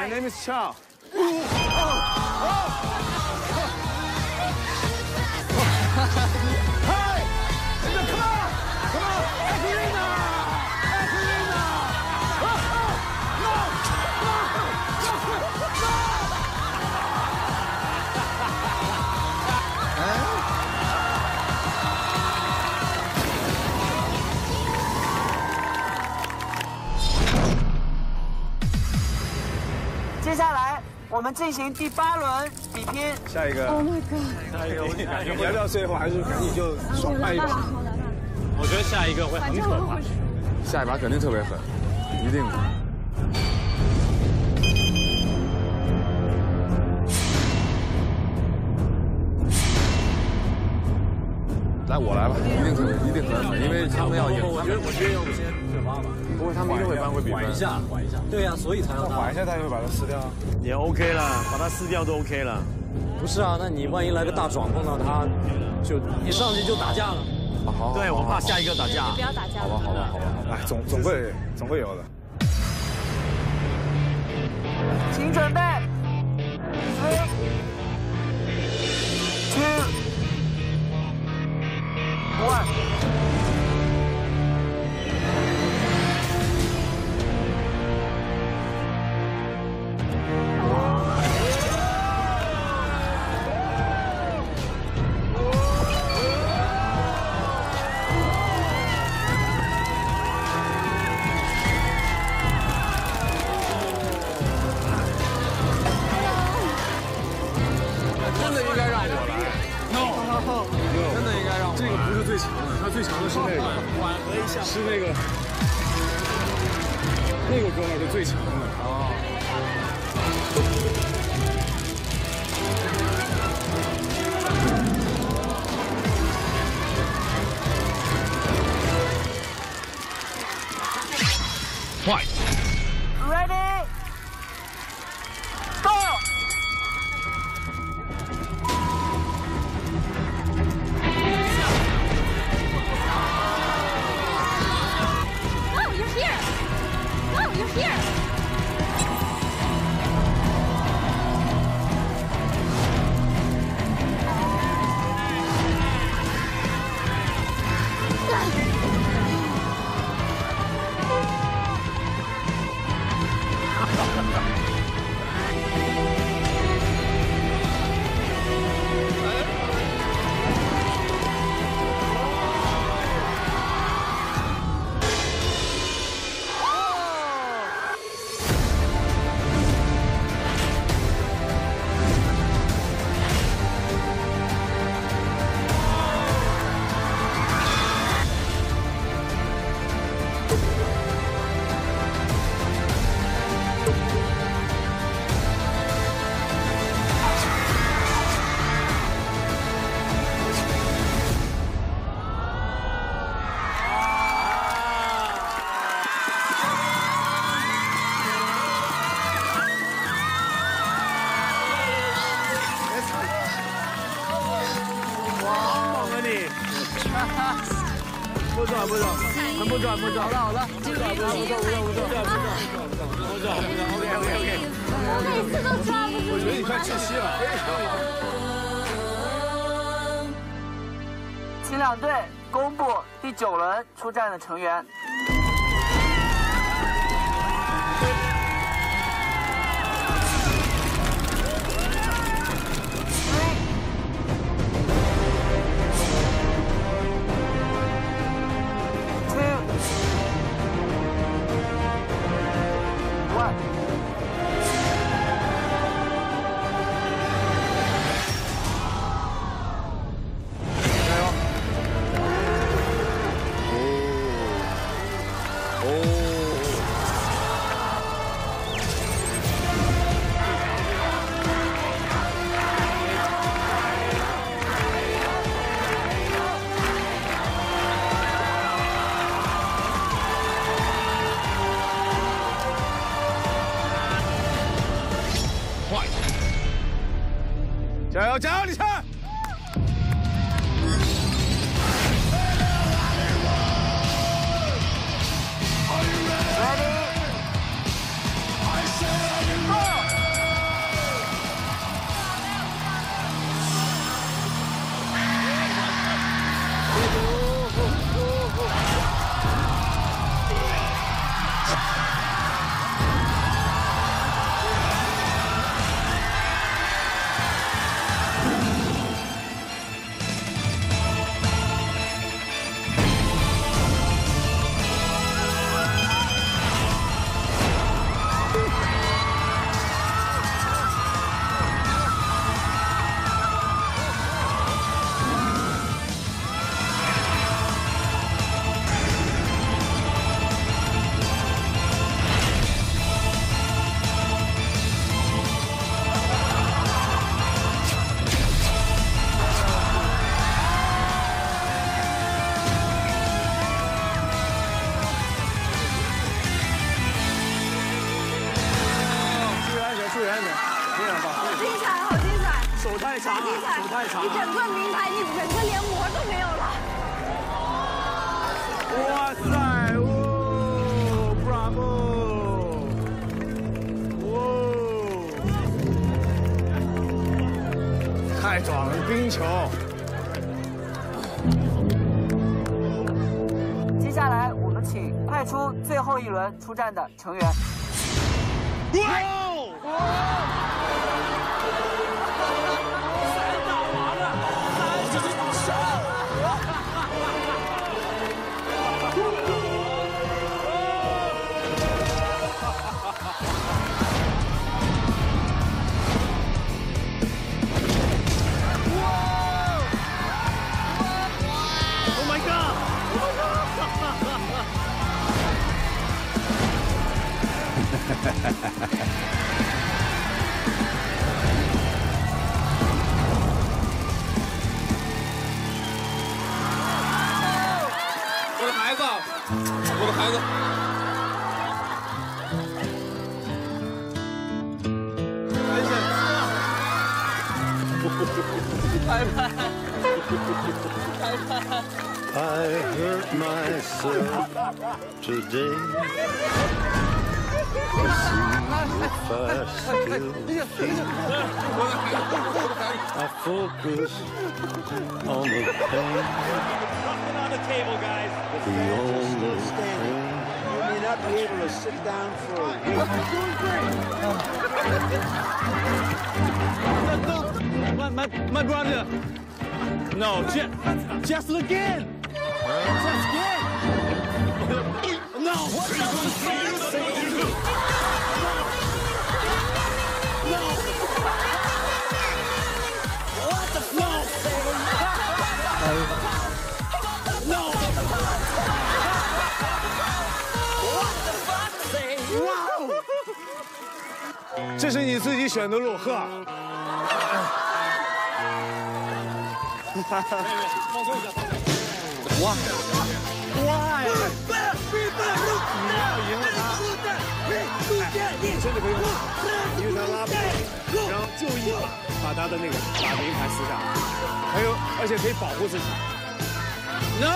My name is Chow. Ooh, oh, oh, oh. Hey! Come on! Come on! Aquilina! Aquilina! Oh, oh! No! No! No! No! 接下来。 我们进行第八轮比拼，下一个。Oh my god！ 下一个，我感觉聊到最后还是赶紧就爽快一点。我觉得下一个会很可怕，下一把肯定特别狠，一定的。 来，我来吧，一定是，一定是，因为他们要赢。我觉得，我觉得要不先对方吧。不过他们一定会扳回比分。缓一下，缓一下。对呀，所以才要缓一下，他就会把它撕掉。也 OK 了，把它撕掉都 OK 了。不是啊，那你万一来个大壮碰到他，就一上去就打架了。好。对，我怕下一个打架。不要打架。好吧，好吧，好吧，好吧。哎，总总会总会有的。请准备。三。two。 One. 加油加油，李晨！ 你整个名牌，你整个连膜都没有了。哇塞！哦 ，Bravo！ 哦，太爽了，冰球。接下来我们请派出最后一轮出战的成员。哇！ I hurt myself today. I still feel. I focus on the pain. Nothing on the table, guys. The only thing. You may not be able to sit down for a week. My, my, my brother. No, just, just look in. Just get! No! What the fuck? No! What the fuck? No! What the fuck? Wow! 这是你自己选的路，呵。 哇！哇！你要赢了他，真的可以，你让他拉不动，然后就一把他的那个把名牌撕下来，还有而且可以保护自己。No！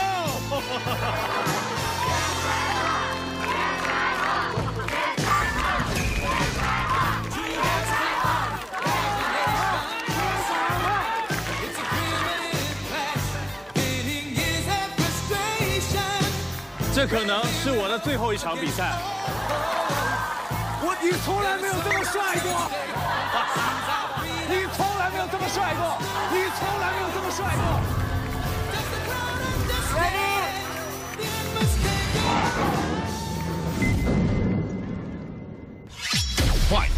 这可能是我的最后一场比赛。我，你从来没有这么帅过！你从来没有这么帅过！你从来没有这么帅过！快！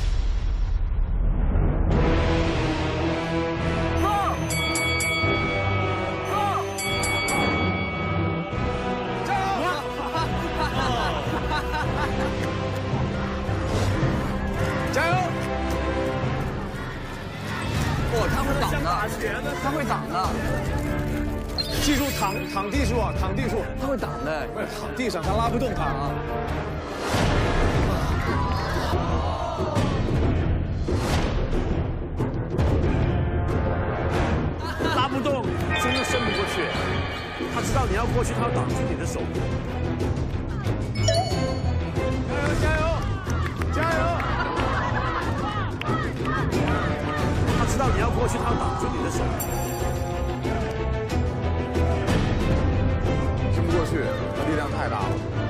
他会挡的，记住躺躺地术，躺地术，他会挡的，不是躺地上，他拉不动他啊。不动，真的伸不过去。他知道你要过去，他要挡住你的手。加油，加油，加油！他知道你要过去，他要挡住你的手。伸不过去，力量太大了。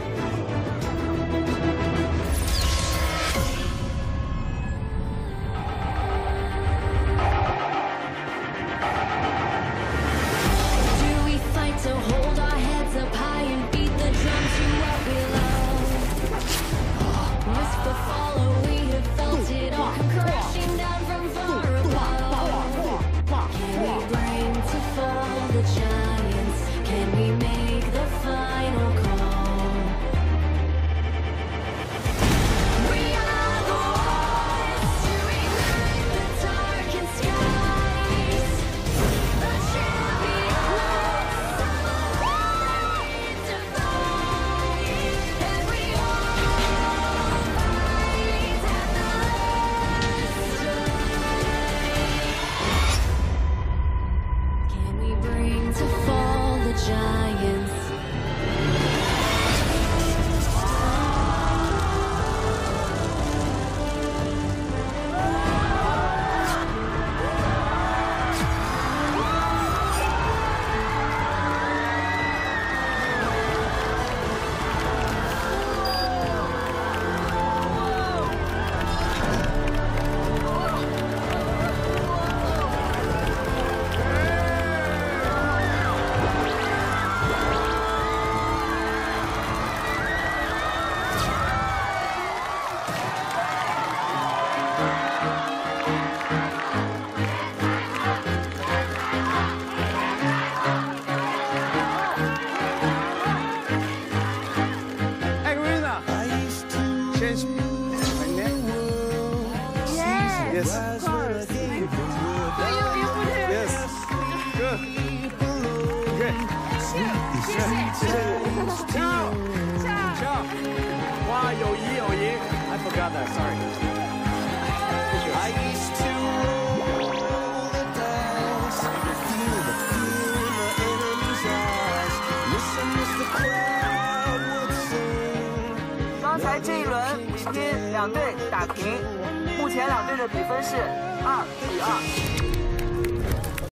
两队打平，目前两队的比分是二比二。